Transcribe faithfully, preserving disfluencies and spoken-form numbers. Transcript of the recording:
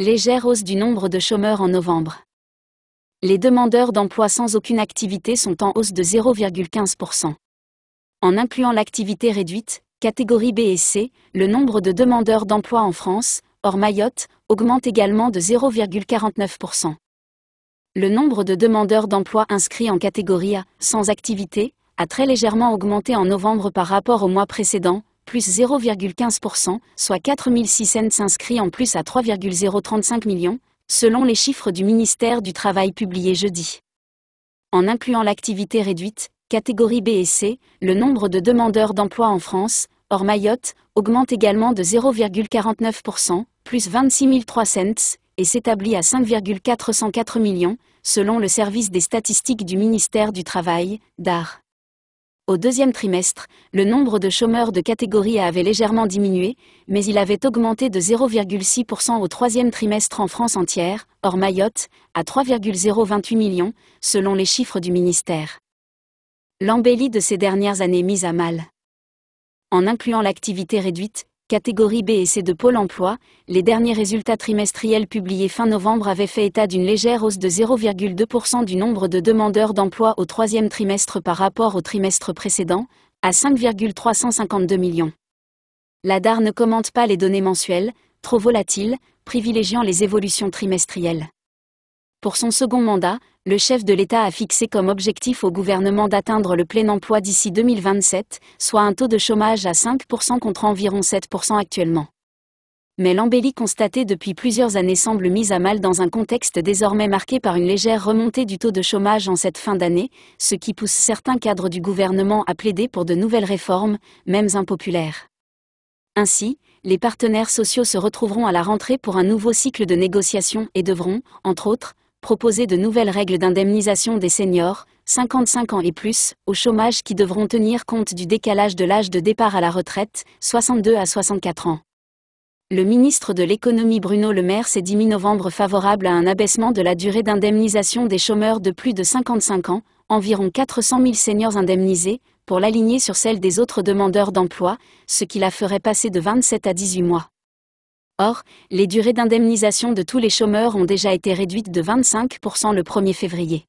Légère hausse du nombre de chômeurs en novembre. Les demandeurs d'emploi sans aucune activité sont en hausse de zéro virgule quinze pour cent. En incluant l'activité réduite, catégorie B et C, le nombre de demandeurs d'emploi en France, hors Mayotte, augmente également de zéro virgule quarante-neuf pour cent. Le nombre de demandeurs d'emploi inscrits en catégorie A, sans activité, a très légèrement augmenté en novembre par rapport au mois précédent, plus zéro virgule quinze pour cent, soit quatre mille six cents inscrits en plus à trois virgule zéro trente-cinq millions, selon les chiffres du ministère du Travail publiés jeudi. En incluant l'activité réduite, catégorie B et C, le nombre de demandeurs d'emploi en France, hors Mayotte, augmente également de zéro virgule quarante-neuf pour cent, plus vingt-six mille trois cents, et s'établit à cinq virgule quatre cent quatre millions, selon le service des statistiques du ministère du Travail, Dares. Au deuxième trimestre, le nombre de chômeurs de catégorie A avait légèrement diminué, mais il avait augmenté de zéro virgule six pour cent au troisième trimestre en France entière, hors Mayotte, à trois virgule zéro vingt-huit millions, selon les chiffres du ministère. L'embellie de ces dernières années mise à mal. En incluant l'activité réduite, catégorie B et C de Pôle Emploi, les derniers résultats trimestriels publiés fin novembre avaient fait état d'une légère hausse de zéro virgule deux pour cent du nombre de demandeurs d'emploi au troisième trimestre par rapport au trimestre précédent, à cinq virgule trois cent cinquante-deux millions. La Dares ne commente pas les données mensuelles, trop volatiles, privilégiant les évolutions trimestrielles. Pour son second mandat, le chef de l'État a fixé comme objectif au gouvernement d'atteindre le plein emploi d'ici deux mille vingt-sept, soit un taux de chômage à cinq pour cent contre environ sept pour cent actuellement. Mais l'embellie constatée depuis plusieurs années semble mise à mal dans un contexte désormais marqué par une légère remontée du taux de chômage en cette fin d'année, ce qui pousse certains cadres du gouvernement à plaider pour de nouvelles réformes, même impopulaires. Ainsi, les partenaires sociaux se retrouveront à la rentrée pour un nouveau cycle de négociations et devront, entre autres, proposer de nouvelles règles d'indemnisation des seniors, cinquante-cinq ans et plus, au chômage qui devront tenir compte du décalage de l'âge de départ à la retraite, soixante-deux à soixante-quatre ans. Le ministre de l'Économie Bruno Le Maire s'est dit mi-novembre favorable à un abaissement de la durée d'indemnisation des chômeurs de plus de cinquante-cinq ans, environ quatre cent mille seniors indemnisés, pour l'aligner sur celle des autres demandeurs d'emploi, ce qui la ferait passer de vingt-sept à dix-huit mois. Or, les durées d'indemnisation de tous les chômeurs ont déjà été réduites de vingt-cinq pour cent le premier février.